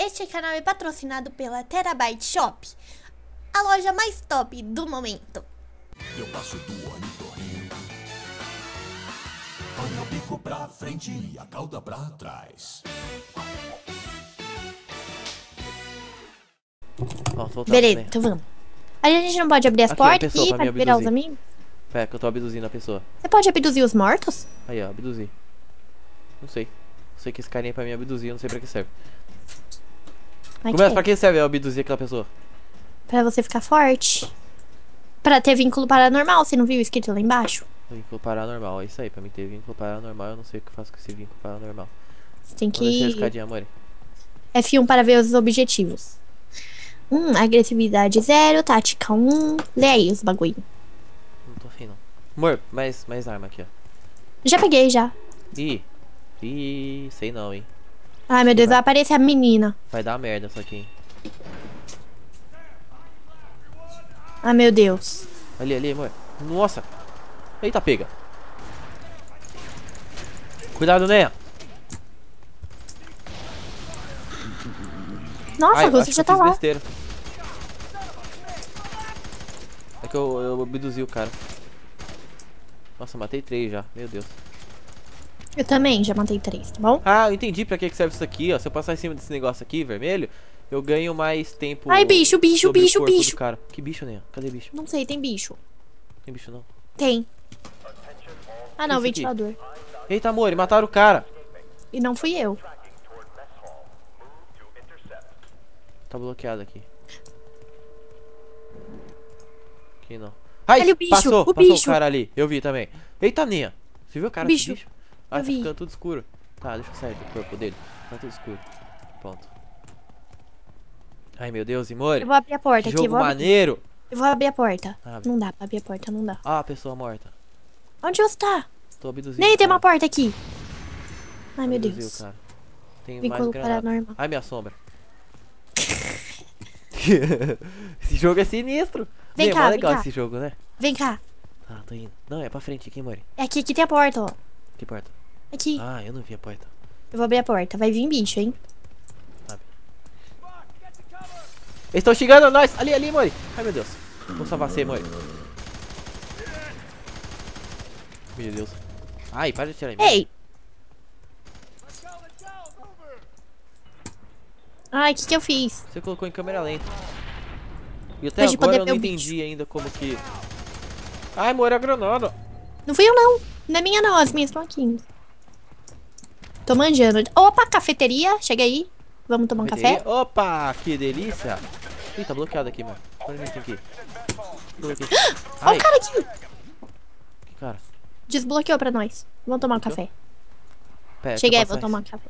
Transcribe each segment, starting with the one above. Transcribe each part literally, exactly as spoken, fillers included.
Este canal é patrocinado pela Terabyte Shop, a loja mais top do momento. Eu passo do ornitorrinco, ponho o bico pra frente e a cauda pra trás. Nossa, beleza, então vamos. Aí a gente não pode abrir as aqui, portas aqui pra liberar os amigos? É, que eu tô abduzindo a pessoa. Você pode abduzir os mortos? Aí, ó, abduzir. Não sei. Não sei que esse carinha é pra mim abduzir, eu não sei pra que serve. Mas começa, que é? Pra que serve abduzir aquela pessoa? Pra você ficar forte. Pra ter vínculo paranormal, você não viu escrito lá embaixo? Vínculo paranormal, é isso aí. Pra mim ter vínculo paranormal, eu não sei o que eu faço com esse vínculo paranormal. Você tem que... Vou descer a escadinha, amor. F um para ver os objetivos. Hum, agressividade zero, tática um. Lê aí os bagulho. Não tô afim, não. Amor, mais, mais arma aqui, ó. Já peguei, já. Ih, ih, sei não, hein. Ai, meu Deus, vai, vai aparecer a menina. Vai dar merda isso aqui, hein. Ai, meu Deus. Ali, ali, amor. Nossa. Eita, pega. Cuidado, né? Nossa, ai, você já tá lá. Besteira. É que eu, eu abduzi o cara. Nossa, matei três já. Meu Deus. Eu também já matei três, tá bom? Ah, eu entendi pra que serve isso aqui, ó. Se eu passar em cima desse negócio aqui, vermelho, eu ganho mais tempo. Ai, bicho, bicho, bicho, bicho. Cara. Que bicho, né? Cadê bicho? Não sei, tem bicho. Tem bicho, não? Tem. Ah, não, ventilador. Eita, amor, mataram o cara. E não fui eu. Tá bloqueado aqui. Aqui não. Ai, ali o bicho, passou, o passou bicho. O cara ali. Eu vi também. Eita, Ninha. Você viu o cara com bicho? bicho? Ah, tá ficando tudo escuro. Tá, deixa eu sair do corpo dele. Tá tudo escuro. Pronto. Ai, meu Deus, Imori. Eu vou abrir a porta aqui. Jogo maneiro. Eu vou abrir a porta. Abre. Não dá pra abrir a porta, não dá. Ah, a pessoa morta. Onde você tá? Tô abduzindo. Nem tem uma porta aqui. Ai, meu Deus. Cara. Tem mais granada. Ai, minha sombra. Esse jogo é sinistro. Vem cá, é legal esse jogo, né? Vem cá. Ah, tô indo. Não, é pra frente aqui, Mori. É aqui que tem a porta, ó. Que porta? Aqui. Ah, eu não vi a porta. Eu vou abrir a porta. Vai vir bicho, hein? Abre. Eles estão xingando nós. Ali, ali, Mori. Ai, meu Deus. Vou salvar você, Mori. Meu Deus. Ai, para de tirar em mim. Ei. Ai, o que que eu fiz? Você colocou em câmera lenta. E até Pode agora eu não entendi bicho. ainda como que... Ai, amor, a granada. Não fui eu, não. Não é minha, não. As minhas estão aqui. Tô manjando. Opa, cafeteria. Chega aí. Vamos tomar cafeteria. um café. Opa, que delícia. Ih, tá bloqueado aqui, mano. Olha aqui. Olha o cara aqui. Que cara? Desbloqueou pra nós. Vamos tomar um café. Pera, Chega aí, vou tomar um café.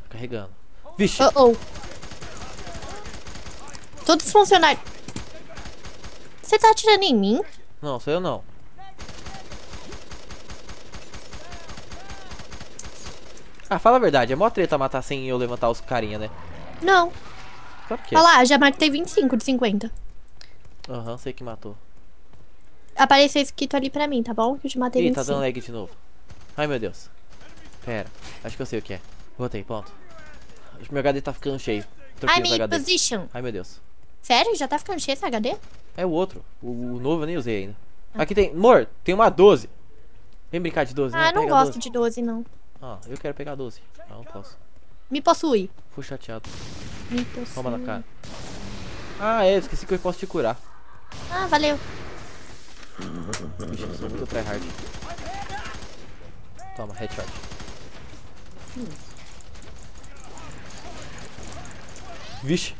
Tá carregando. Vixe! Oh, oh. Todos funcionários. Você tá atirando em mim? Não, sou eu não. Ah, fala a verdade. É mó treta matar sem eu levantar os carinha, né? Não. Por quê? Olha lá, já matei vinte e cinco de cinquenta. Aham, uhum, sei que matou. Apareceu escrito ali pra mim, tá bom? Que eu te matei vinte e cinco. Ih, tá dando lag de novo. Ai, meu Deus. Pera, acho que eu sei o que é. Voltei, ponto. Acho que meu H D tá ficando cheio. Troquei o H D. Position. Ai, meu Deus. Sério? Já tá ficando cheio esse H D? É o outro. O, o novo eu nem usei ainda. Ah. Aqui tem... Amor, tem uma doze. Vem brincar de doze. Ah, né? não gosto doze. de doze, não. Ah, eu quero pegar doze. Ah, não posso. Me possui. Fui chateado. Me possui. Toma na cara. Ah, é. Esqueci que eu posso te curar. Ah, valeu. Ixi, eu sou muito tryhard. Toma, headshot. Hum. Vixe.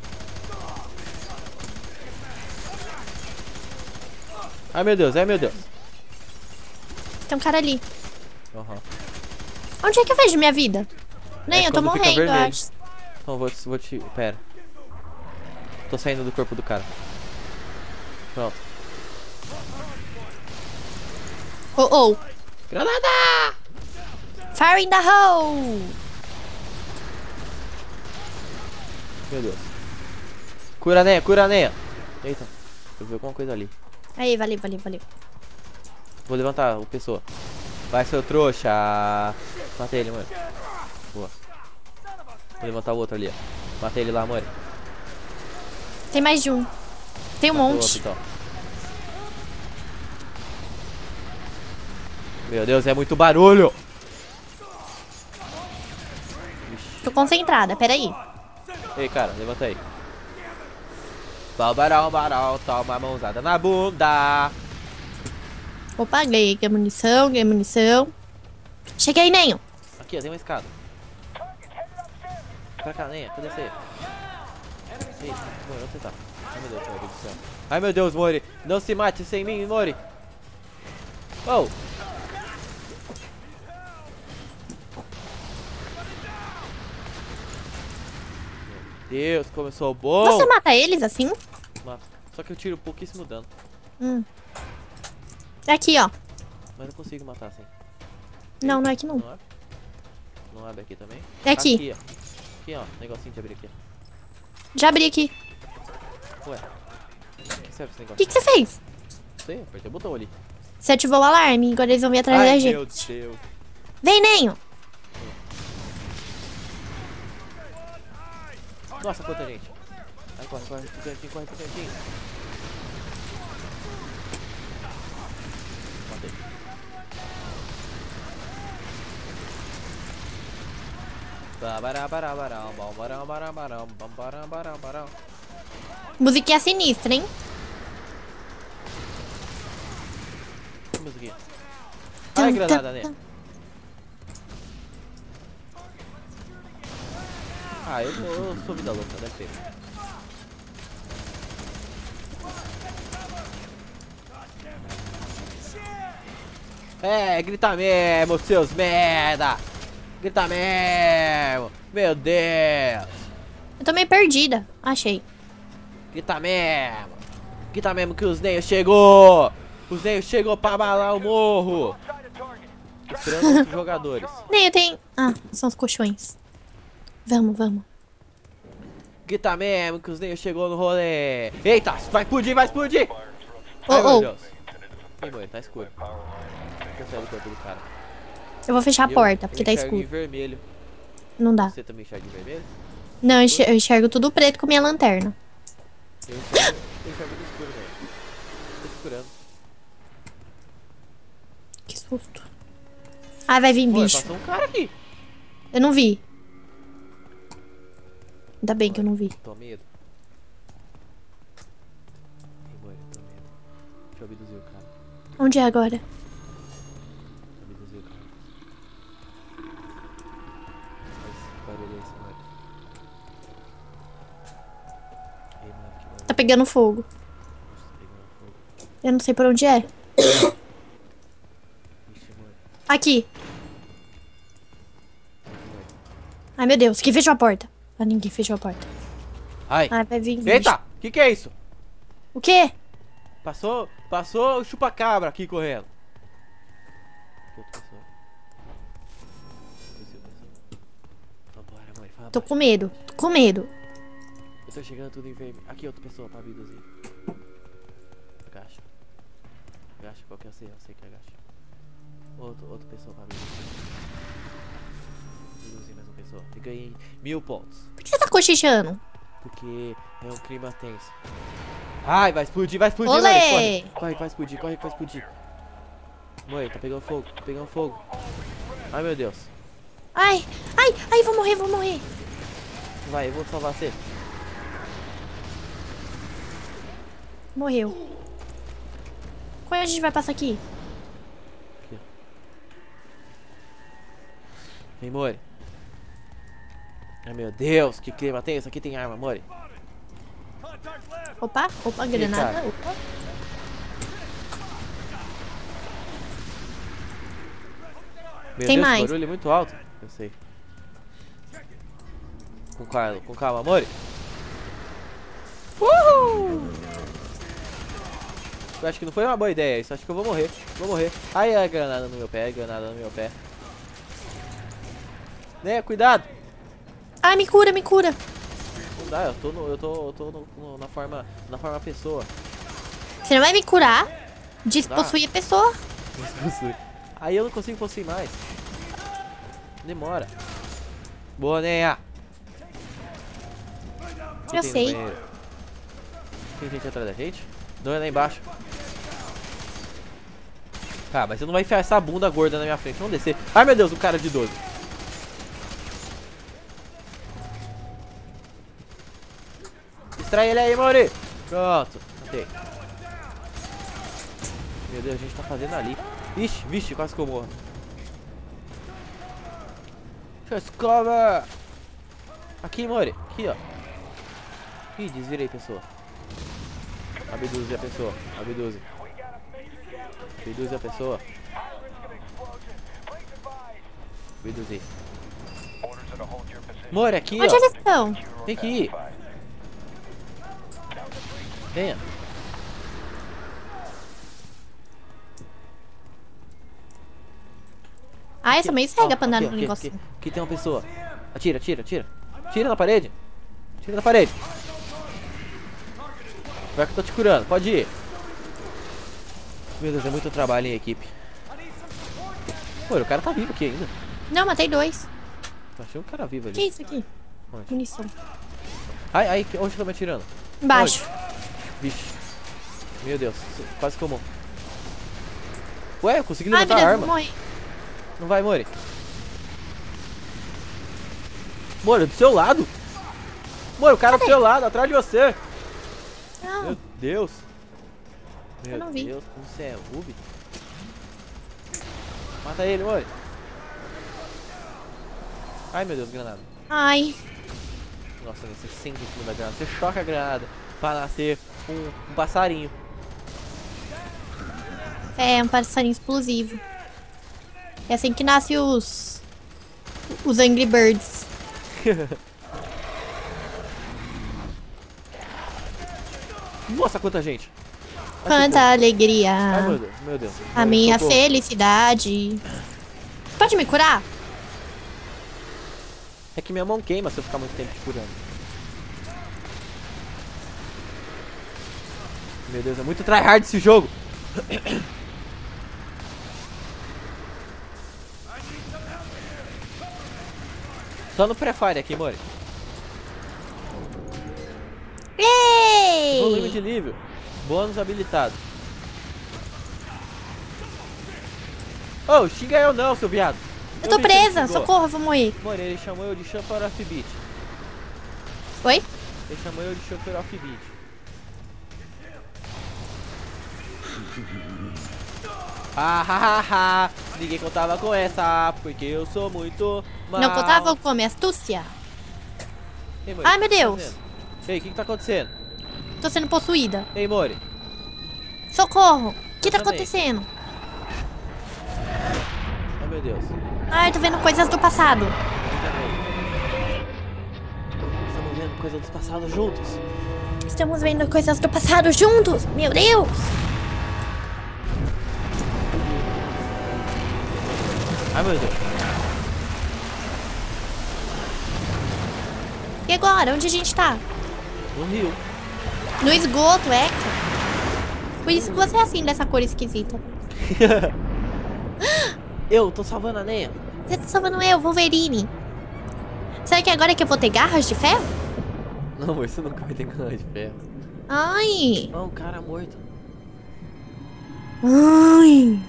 Ai, meu Deus, ai, meu Deus. Tem um cara ali. Uhum. Onde é que eu vejo minha vida? Nem, é eu tô morrendo, eu acho. Então, vou, vou te... Pera. Tô saindo do corpo do cara. Pronto. Oh, oh. Granada! Fire in the hole! Meu Deus. Cura, né? Cura, né? Eita, eu vi alguma coisa ali. Aí, valeu, valeu, valeu. Vou levantar o pessoa. Vai, seu trouxa. Matei ele, mano. Boa. Vou levantar o outro ali, ó. Matei ele lá, amor. Tem mais de um. Tem um Matei monte. Outro, então. Meu Deus, é muito barulho. Tô concentrada, peraí. Ei, cara, levanta aí. Pau, barão, barão, toma mãozada na bunda. Opa, ganhei, ganhei munição, ganhei munição. Cheguei, Nenho. Aqui, ó, tem uma escada. Pra cá, Nenho, cadê você? Ei, Mori, onde você tá? Ai, meu Deus, meu Deus do céu. Ai, meu Deus, Mori. Não se mate sem mim, Mori. Oh. Deus, como eu sou bom! Você mata eles assim? Mato. Só que eu tiro pouquíssimo dano. Hum. É aqui, ó. Mas eu consigo matar assim. Não, não é aqui não. Não abre, não abre aqui também? É aqui. Aqui, ó. Aqui, ó. Negocinho de abrir aqui. Já abri aqui. Ué. O que serve esse negócio? O que, que você fez? Não sei, apertei o botão ali. Você ativou o alarme, agora eles vão vir atrás Ai, da gente. Meu Deus. Vem, Nenho! Nossa, quanta gente. Ai, corre, corre, pro cantinho, corre pro cantinho. Matei. Musiquinha sinistra, hein? Que musiquinha? Ai, granada, né? Ah, eu, eu sou vida louca, deve ter. É, grita mesmo, seus merda! Grita mesmo! Meu Deus! Eu tô meio perdida, achei. Grita mesmo! Grita mesmo que os Neios chegou! Os Neios chegou pra abalar o morro! Esperando outros jogadores. Neio tem... Ah, são os colchões. Vamos, vamos. Grita mesmo que os Neios chegou no rolê. Eita, vai explodir, vai explodir. Oh, Ai, oh. Meu Deus. Ei, mãe, tá escuro. Eu vou fechar a porta, eu, porque eu tá escuro. Em vermelho. Não dá. Você também enxerga em vermelho? Não, eu enxergo, eu enxergo tudo preto com minha lanterna. Eu enxergo, eu enxergo tudo escuro, velho. Tô escurando. Que susto. Ah, vai vir Pô, bicho. Passou um cara aqui. Eu não vi. Ainda bem que eu não vi. Tô medo. Deixa eu abduzir o cara. Onde é agora? Abduzir o cara. Tá pegando fogo. Eu não sei por onde é. Aqui. Ai, meu Deus, que fechou a porta. Ah, ninguém fechou a porta. Ai. Ah, vai vir. Eita, o que que é isso? O quê? Passou, passou o chupa-cabra aqui correndo. Tô com medo, tô com medo. Eu tô chegando tudo em vermelho. Aqui outra pessoa pra abduzir. Agacha. Agacha, qual que eu sei? Eu sei que agacha. Outro, outra pessoa pra abduzir. Mais uma pessoa. E ganhei mil pontos. Por que você tá cochichando? Porque é um clima tenso. Ai, vai explodir, vai explodir. Olê! Corre, corre, vai explodir, corre, vai explodir. Mãe, tá pegando fogo, tá pegando fogo. Ai, meu Deus. Ai, ai, ai, vou morrer, vou morrer. Vai, eu vou salvar você. Morreu. Quando a gente vai passar aqui? Aqui. Vem, Mori. Ai, meu Deus, que clima tem isso? Aqui tem arma, Mori. Opa, opa, granada. Eita. Opa. Meu tem Deus, mais. O barulho é muito alto. Eu sei. Com calma, com calma, Mori. Uhul! Eu acho que não foi uma boa ideia isso. Acho que eu vou morrer. Vou morrer. Ai, a granada no meu pé, a granada no meu pé. Né, cuidado! Ai, me cura, me cura. Não dá, eu tô, no, eu tô, eu tô no, no, na forma na forma pessoa. Você não vai me curar? Despossuir a pessoa. Despossui. Aí eu não consigo conseguir mais. Demora. Boa, Neia. Eu sei. Tem gente atrás da gente? Não, é lá embaixo. Tá, mas você não vai enfiar essa bunda gorda na minha frente. Vamos descer. Ai, meu Deus, o cara de doze. Distrai ele aí, Mauri. Pronto. Ok. Meu Deus, a gente tá fazendo ali. Ixi, vixe, quase que eu morro. Escova. Aqui, Mauri. Aqui, ó. Ih, desvirei, pessoa. Abduze a pessoa. Abduze. Abduze a pessoa. Abduze. Mauri, aqui, ó. Onde eles estão? Tem que ir. Venha. Ah, essa meio cega pra andar no negócio. Aqui, aqui tem uma pessoa. Atira, atira, atira. Tira na parede. Tira na parede. Vai que eu tô te curando. Pode ir. Meu Deus, é muito trabalho em equipe. Pô, o cara tá vivo aqui ainda. Não, matei dois. Achei um cara vivo ali. Que isso aqui? Onde? Munição. Ai, ai, onde você tá me atirando? Embaixo. Onde? Vixe. Meu Deus, quase que eu morro. Ué, eu consegui levantar a arma. Morre. Não vai, Mori. Mori, do seu lado. Mori, o cara do seu lado, atrás de você. Não. Meu Deus. Meu eu não vi. Deus, como você é, Ruby? Mata ele, Mori. Ai, meu Deus, granada. Ai. Nossa, você sente em cima da granada. Você choca a granada. Para nascer um, um passarinho. É, um passarinho explosivo. É assim que nasce os... os Angry Birds. Nossa, quanta gente. Quanta Ai, alegria. Ai, meu Deus, meu Deus. A meu minha socorro. Felicidade. Pode me curar? É que minha mão queima se eu ficar muito tempo te curando. Meu Deus, é muito tryhard esse jogo. Só no pré-fire aqui, Mori. Ei! Volume de nível. Bônus habilitado. Oh, xinga eu não, seu viado. Eu tô presa, socorro, vou morrer. Mori, ele chamou eu de Chauffeur Off Beat. Oi? Ele chamou eu de Chauffeur Off Beat. Ah, ha, ha, ha. Ninguém contava com essa, porque eu sou muito mal. Não contava com a minha astúcia. Ei, Mori, ai, meu Deus. Tá ei, o que, que tá acontecendo? Tô sendo possuída. Ei, Mori. Socorro. O que tá também. acontecendo? Ai, meu Deus. Ai, tô vendo coisas do passado. Estamos vendo coisas do passado juntos. Estamos vendo coisas do passado juntos. Meu Deus. Ai, meu Deus. E agora? Onde a gente tá? No rio. No esgoto, é? Por isso que você é assim, dessa cor esquisita. Eu tô salvando a Neia. Você tá salvando eu, Wolverine. Será que agora é que eu vou ter garras de ferro? Não, você nunca vai ter garras de ferro. Ai. Ó, um cara morto. Ai.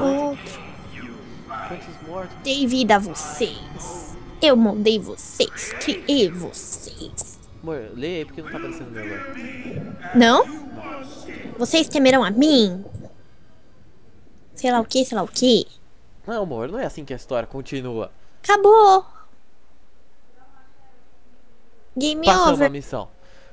Outro. Dei vida a vocês. Eu mandei vocês. Criei vocês. Amor, leia aí porque não tá aparecendo meu agora. Não? Vocês temerão a mim? Sei lá o que, sei lá o que. Não, amor, não é assim que a história continua. Acabou. Game over. Passamos a missão.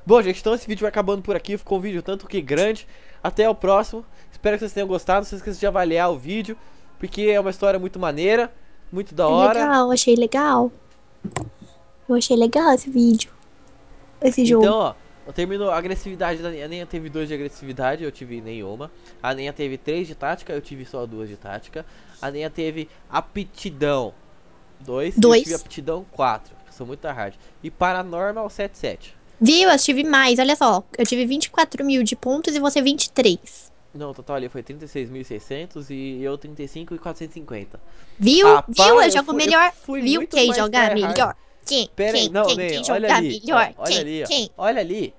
Bom, gente, então esse vídeo vai acabando por aqui. Ficou um vídeo tanto que grande. Até o próximo. Espero que vocês tenham gostado. Não se esqueça de avaliar o vídeo. Porque é uma história muito maneira, muito da hora. Legal, achei legal. Eu achei legal esse vídeo. Esse jogo. Então, ó, eu terminou a agressividade da Neia. A Neia teve dois de agressividade, eu tive nenhuma. A Neia teve três de tática, eu tive só duas de tática. A Neia teve aptidão dois, dois. Eu tive aptidão quatro, sou muito hard. E paranormal sete sete. Viu? Eu tive mais, olha só. Eu tive vinte e quatro mil de pontos e você vinte e três. Não, o total ali foi trinta e seis mil e seiscentos e eu trinta e cinco mil quatrocentos e cinquenta. Viu? Ah, viu? Pá, eu jogo eu melhor. Fui, eu fui viu quem joga melhor? Quem? Pera aí, não, quem, nem, quem olha, ali, melhor. Ó, olha, quem, ali, quem? Ó, olha ali.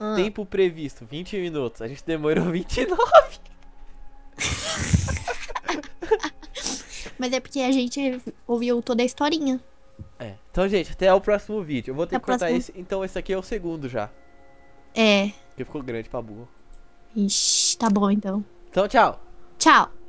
Olha ah. ali. Tempo previsto, vinte minutos. A gente demorou vinte e nove. Mas é porque a gente ouviu toda a historinha. É. Então, gente, até o próximo vídeo. Eu vou ter até que cortar próximo... esse. Então, esse aqui é o segundo já. É. Porque ficou grande pra burro. Ixi, tá bom então. Então, tchau. Tchau.